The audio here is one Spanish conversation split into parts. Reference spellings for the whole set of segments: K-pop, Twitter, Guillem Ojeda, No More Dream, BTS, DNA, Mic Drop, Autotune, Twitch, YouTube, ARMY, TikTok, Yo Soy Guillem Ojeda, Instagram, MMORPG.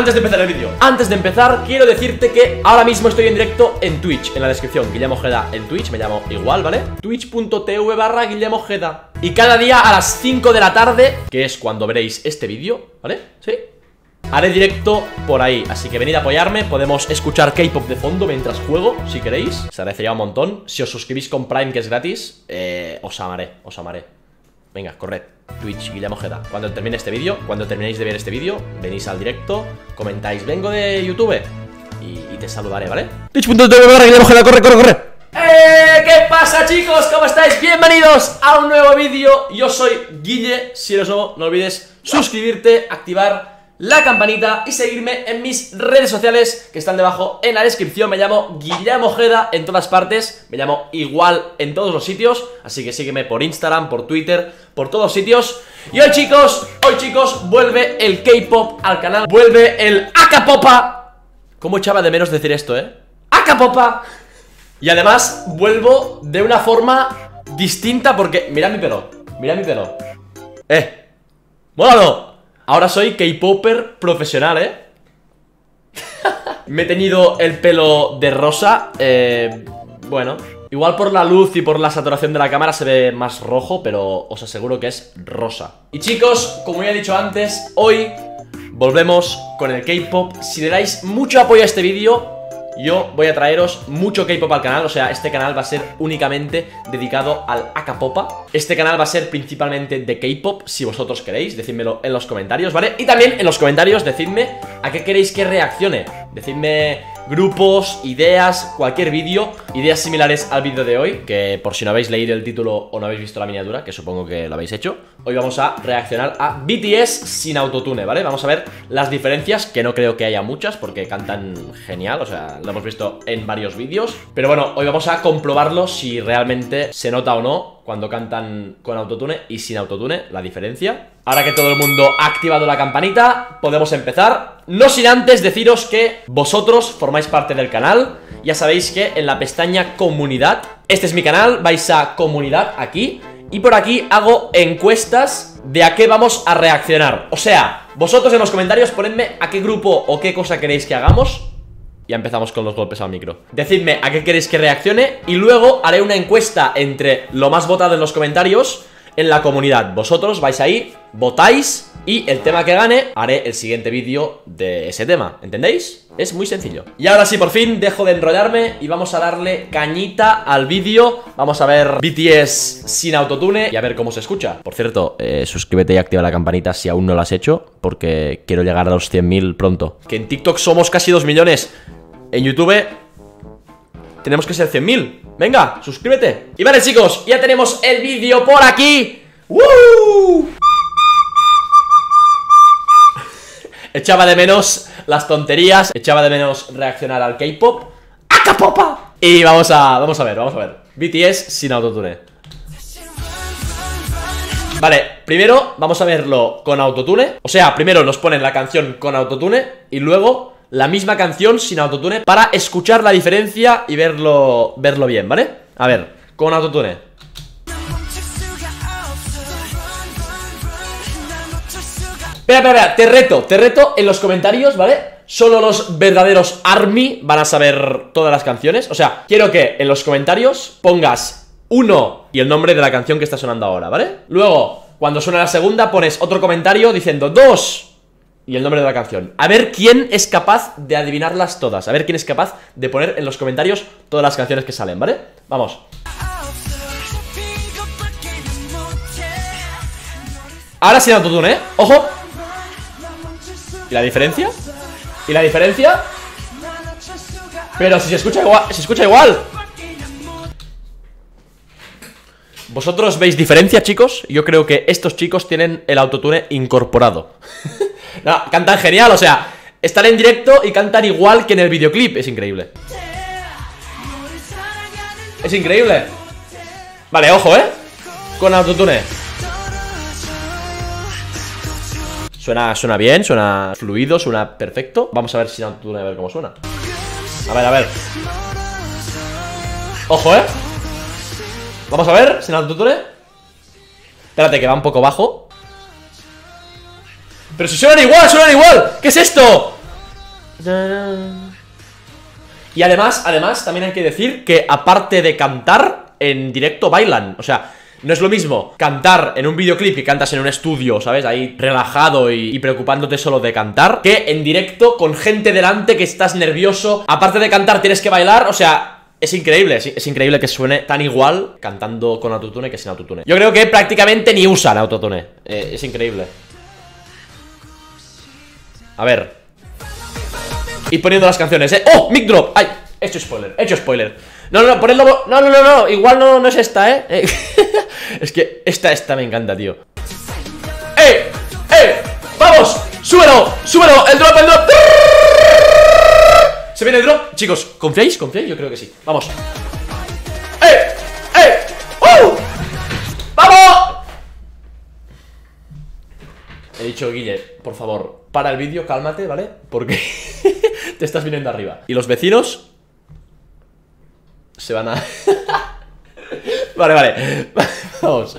antes de empezar el vídeo, quiero decirte que ahora mismo estoy en directo en Twitch. En la descripción, Guillem Ojeda en Twitch, me llamo igual, ¿vale? Twitch.tv/Guillem Ojeda. Y cada día a las 5 de la tarde, que es cuando veréis este vídeo, ¿vale? ¿Sí? Haré directo por ahí, así que venid a apoyarme. Podemos escuchar K-pop de fondo mientras juego, si queréis. Os agradecería un montón. Si os suscribís con Prime, que es gratis, os amaré, Venga, corred, Twitch, Guillem Ojeda. Cuando termine este vídeo, cuando terminéis de ver este vídeo, venís al directo, comentáis, vengo de YouTube, y te saludaré, ¿vale? Twitch.tv, Guillem Ojeda, corre, corre, corre. ¿Qué pasa, chicos? ¿Cómo estáis? Bienvenidos a un nuevo vídeo. Yo soy Guille, si eres nuevo, no olvides suscribirte, activar la campanita y seguirme en mis redes sociales que están debajo en la descripción. Me llamo Guillem Ojeda en todas partes, me llamo igual en todos los sitios, así que sígueme por Instagram, por Twitter, por todos sitios. Y hoy, chicos, vuelve el K-pop al canal, vuelve el Akapopa. ¿Cómo echaba de menos decir esto, eh? Akapopa. Y además vuelvo de una forma distinta porque, mirad mi pelo, ¡Mólalo! Ahora soy K-popper profesional, ¿eh? Me he teñido el pelo de rosa. Bueno, igual por la luz y por la saturación de la cámara se ve más rojo, pero os aseguro que es rosa. Y chicos, como ya he dicho antes, hoy volvemos con el K-pop. Si le dais mucho apoyo a este vídeo, yo voy a traeros mucho K-pop al canal. O sea, este canal va a ser únicamente dedicado al Akapopa. Este canal va a ser principalmente de K-pop. Si vosotros queréis, decídmelo en los comentarios, ¿vale? Y también en los comentarios decidme a qué queréis que reaccione. Decidme grupos, ideas, cualquier vídeo, ideas similares al vídeo de hoy, que por si no habéis leído el título o no habéis visto la miniatura, que supongo que lo habéis hecho. Hoy vamos a reaccionar a BTS sin autotune, ¿vale? Vamos a ver las diferencias, que no creo que haya muchas porque cantan genial, o sea, lo hemos visto en varios vídeos. Pero bueno, hoy vamos a comprobarlo si realmente se nota o no cuando cantan con autotune y sin autotune, la diferencia. Ahora que todo el mundo ha activado la campanita, podemos empezar. No sin antes deciros que vosotros formáis parte del canal. Ya sabéis que en la pestaña comunidad, este es mi canal, vais a comunidad aquí, y por aquí hago encuestas de a qué vamos a reaccionar. O sea, vosotros en los comentarios ponedme a qué grupo o qué cosa queréis que hagamos. Ya empezamos con los golpes al micro. Decidme a qué queréis que reaccione, y luego haré una encuesta entre lo más votado en los comentarios en la comunidad. Vosotros vais ahí, votáis, y el tema que gane, haré el siguiente vídeo de ese tema, ¿entendéis? Es muy sencillo. Y ahora sí, por fin, dejo de enrollarme y vamos a darle cañita al vídeo. Vamos a ver BTS sin autotune y a ver cómo se escucha. Por cierto, suscríbete y activa la campanita si aún no lo has hecho, porque quiero llegar a los 100.000 pronto. Que en TikTok somos casi 2 millones. En YouTube tenemos que ser 100.000. Venga, suscríbete. Y vale, chicos, ya tenemos el vídeo por aquí. ¡Woo! Echaba de menos las tonterías, echaba de menos reaccionar al K-pop. ¡Akapopa! Y vamos a ver. BTS sin autotune. Vale, primero vamos a verlo con autotune. O sea, primero nos ponen la canción con autotune y luego la misma canción sin autotune para escuchar la diferencia y verlo bien, ¿vale? A ver, con autotune. Espera, te reto en los comentarios, ¿vale? Solo los verdaderos ARMY van a saber todas las canciones. O sea, quiero que en los comentarios pongas uno y el nombre de la canción que está sonando ahora, ¿vale? Luego, cuando suena la segunda, pones otro comentario diciendo dos y el nombre de la canción. A ver quién es capaz de adivinarlas todas. A ver quién es capaz de poner en los comentarios todas las canciones que salen, ¿vale? Vamos. Ahora sí, autotune, ¿eh? ¡Ojo! ¿Y la diferencia? Pero si se escucha igual. ¿Vosotros veis diferencia, chicos? Yo creo que estos chicos tienen el autotune incorporado. No, cantan genial, o sea, están en directo y cantan igual que en el videoclip. Es increíble. Es increíble. Vale, ojo, ¿eh? Con autotune. Suena bien, suena fluido, suena perfecto. Vamos a ver sin autotune, a ver cómo suena. A ver. Ojo, ¿eh? Vamos a ver, sin autotune. Espérate, que va un poco bajo. Pero si suenan igual, ¿qué es esto? Y además, también hay que decir que aparte de cantar, en directo bailan. O sea, no es lo mismo cantar en un videoclip que cantas en un estudio, ¿sabes? Ahí relajado y preocupándote solo de cantar, que en directo con gente delante que estás nervioso. Aparte de cantar tienes que bailar, o sea... es increíble que suene tan igual cantando con autotune que sin autotune. Yo creo que prácticamente ni usan autotune. Es increíble. A ver. Y poniendo las canciones, ¿eh? ¡Oh! Mic Drop. ¡Ay! He hecho spoiler, he hecho spoiler. No, no, no, ponedlo... No, no, no, no. Igual no, no es esta, ¿eh? Es que esta me encanta, tío. ¡Eh! ¡Eh! ¡Vamos! ¡Súbelo! ¡Súbelo! ¡El drop, el drop! Se viene el drop, chicos, ¿confiáis? ¿Confiáis? Yo creo que sí, vamos. ¡Eh! ¡Eh! ¡Uh! ¡Vamos! He dicho, Guille, por favor, para el vídeo, cálmate, ¿vale? Porque te estás viniendo arriba. Y los vecinos se van a... Vale, vale, vamos.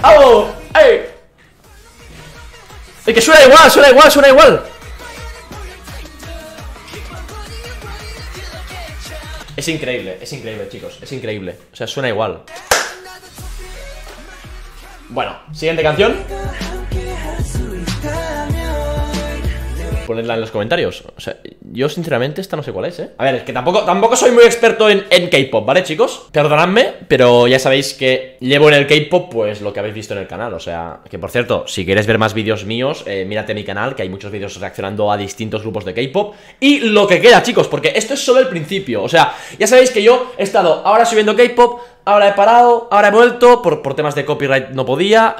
¡Vamos! ¡Eh! ¡Es que suena igual, suena igual, suena igual! Es increíble, chicos, es increíble. O sea, suena igual. Bueno, siguiente canción. Ponedla en los comentarios. O sea, yo sinceramente esta no sé cuál es, ¿eh? A ver, es que tampoco soy muy experto en K-pop, ¿vale, chicos? Perdonadme, pero ya sabéis que llevo en el K-pop pues lo que habéis visto en el canal. O sea, que por cierto, si quieres ver más vídeos míos, mírate mi canal, que hay muchos vídeos reaccionando a distintos grupos de K-pop. Y lo que queda, chicos, porque esto es solo el principio. O sea, ya sabéis que yo he estado ahora subiendo K-pop, ahora he parado, ahora he vuelto, por temas de copyright no podía,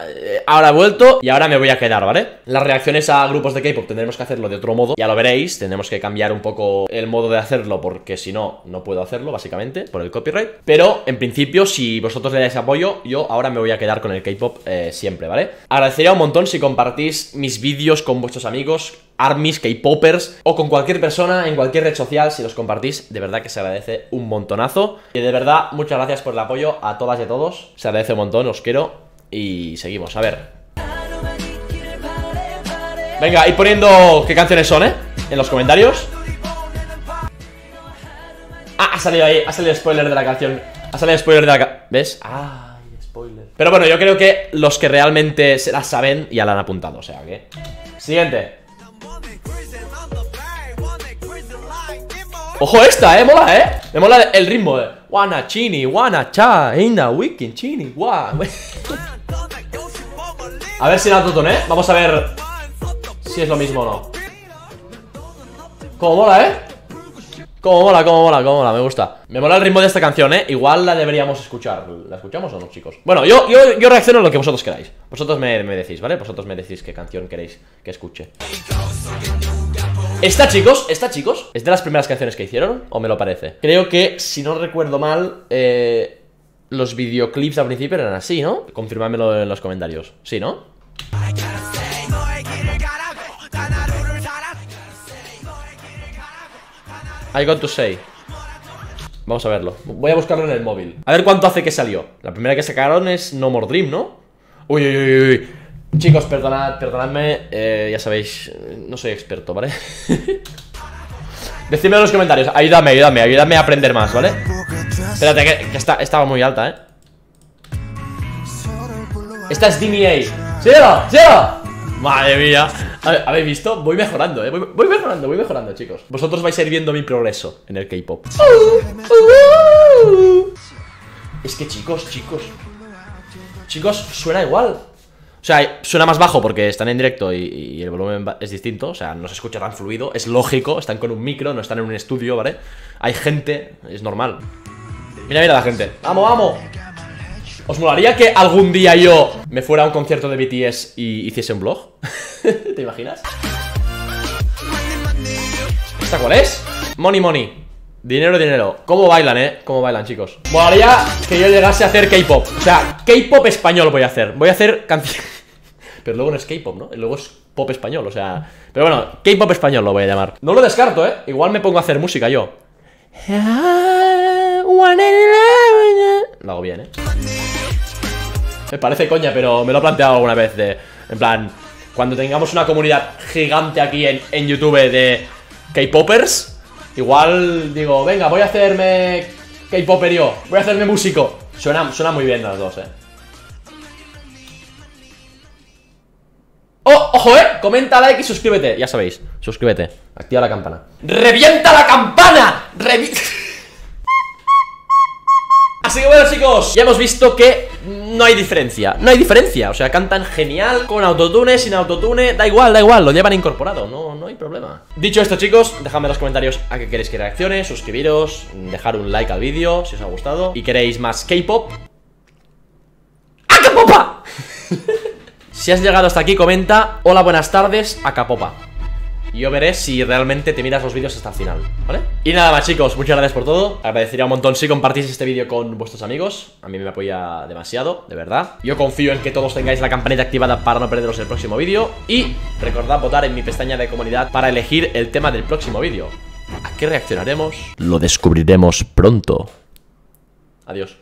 ahora he vuelto y ahora me voy a quedar, ¿vale? Las reacciones a grupos de K-pop tendremos que hacerlo de otro modo, ya lo veréis, tendremos que cambiar un poco el modo de hacerlo porque si no, no puedo hacerlo, básicamente, por el copyright. Pero, en principio, si vosotros le dais apoyo, yo ahora me voy a quedar con el K-pop siempre, ¿vale? Agradecería un montón si compartís mis vídeos con vuestros amigos, ARMYs, K-popers o con cualquier persona en cualquier red social, si los compartís, de verdad que se agradece un montonazo. Y de verdad, muchas gracias por el apoyo a todas y a todos. Se agradece un montón, os quiero y seguimos, a ver. Venga, ir poniendo qué canciones son, ¿eh? En los comentarios. Ah, ha salido ahí, ha salido spoiler de la canción. Ha salido spoiler de la canción. ¿Ves? Ay, spoiler. Pero bueno, yo creo que los que realmente se la saben ya la han apuntado, o sea que... Siguiente. Ojo esta, mola, me mola el ritmo, Wanna chini, wanna cha, inna wikin chini, wa. A ver si en autotune, vamos a ver si es lo mismo o no. Como mola, como mola, como mola, como mola, me gusta. Me mola el ritmo de esta canción, igual la deberíamos escuchar. ¿La escuchamos o no, chicos? Bueno, yo reacciono a lo que vosotros queráis. Vosotros me decís, ¿vale? Vosotros me decís qué canción queréis que escuche. Esta, chicos, es de las primeras canciones que hicieron, o me lo parece. Creo que, si no recuerdo mal, los videoclips al principio eran así, ¿no? Confirmádmelo en los comentarios. ¿Sí, no? I got to say. Vamos a verlo. Voy a buscarlo en el móvil. A ver cuánto hace que salió. La primera que sacaron es No More Dream, ¿no? Uy, uy, uy, uy. Chicos, perdonadme, ya sabéis, no soy experto, ¿vale? Decidme en los comentarios, ayúdame, ayúdame, ayúdame a aprender más, ¿vale? Espérate, que estaba muy alta, ¿eh? Esta es DNA. ¡Cierra! ¡Cierra! Madre mía. ¿Habéis visto? Voy mejorando, ¿eh? Voy mejorando, chicos. Vosotros vais a ir viendo mi progreso en el K-pop. Es que chicos, suena igual. O sea, suena más bajo porque están en directo y el volumen es distinto, o sea, no se escucha tan fluido, es lógico, están con un micro, no están en un estudio, ¿vale? Hay gente, es normal. Mira, mira la gente. ¡Vamos, vamos! ¿Os molaría que algún día yo me fuera a un concierto de BTS y hiciese un vlog? ¿Te imaginas? ¿Esta cuál es? Money, money. Dinero, dinero. ¿Cómo bailan, ¿Cómo bailan, chicos? Molaría que yo llegase a hacer K-pop. O sea, K-pop español voy a hacer. Voy a hacer canciones. Pero luego no es K-pop, ¿no? Luego es pop español, o sea. Pero bueno, K-pop español lo voy a llamar. No lo descarto, Igual me pongo a hacer música yo. Lo hago bien, Me parece coña, pero me lo he planteado alguna vez. En plan, Cuando tengamos una comunidad gigante aquí en YouTube de K-popers, igual digo, venga, voy a hacerme K-popper yo, voy a hacerme músico. Suena muy bien las dos, ¡Oh, ojo, eh! Comenta, like y suscríbete. Ya sabéis, suscríbete, activa la campana. ¡Revienta la campana! Así que bueno, chicos, ya hemos visto que no hay diferencia, o sea, cantan genial, con autotune, sin autotune, da igual, lo llevan incorporado, no hay problema. Dicho esto, chicos, dejadme en los comentarios a qué queréis que reaccione, suscribiros, dejar un like al vídeo si os ha gustado y queréis más K-pop. ¡Acapopa! Si has llegado hasta aquí, comenta, hola, buenas tardes, Acapopa. Yo veré si realmente te miras los vídeos hasta el final, ¿vale? Y nada más, chicos, muchas gracias por todo. Agradecería un montón si compartís este vídeo con vuestros amigos. A mí me apoya demasiado, de verdad. Yo confío en que todos tengáis la campanita activada para no perderos el próximo vídeo. Y recordad votar en mi pestaña de comunidad para elegir el tema del próximo vídeo. ¿A qué reaccionaremos? Lo descubriremos pronto. Adiós.